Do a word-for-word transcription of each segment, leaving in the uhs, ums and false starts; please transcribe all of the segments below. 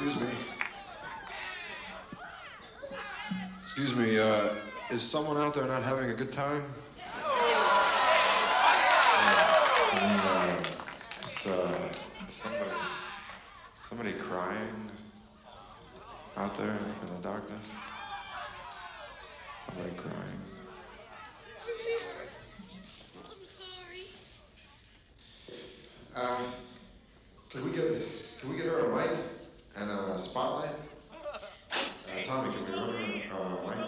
Excuse me. Excuse me, uh, is someone out there not having a good time? Uh, is, uh, is somebody, somebody crying out there in the darkness? Somebody crying. I'm sorry. Uh, can we get can we get her a mic and a spotlight? Uh, Tommy, can we run her a mic?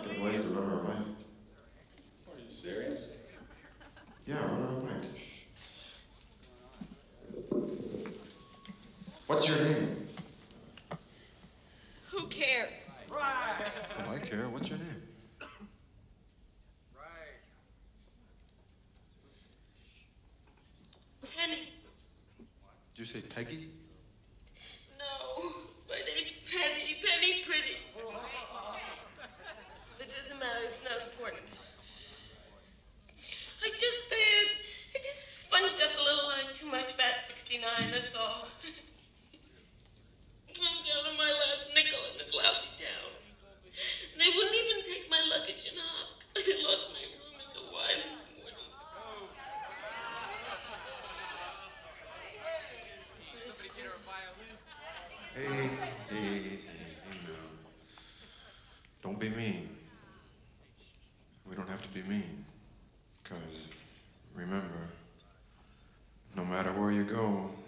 Get Blaze to run her a mic. Are you serious? Yeah, run her a mic. What's your name? Who cares? Right. Well, I care. What's your name? Right. Penny. Did you say Peggy? No. My name's Penny. Penny Pretty. It doesn't matter. It's not important. I just said, I just sponged up a little uh, too much fat sixty-nine, that's all. I'm down on my last nickel in this lousy town. They wouldn't even take my luggage and hop. I lost my room in the Y this morning. But it's cool. Hey, hey, hey, hey, no. Don't be mean. We don't have to be mean. Because, remember, no matter where you go,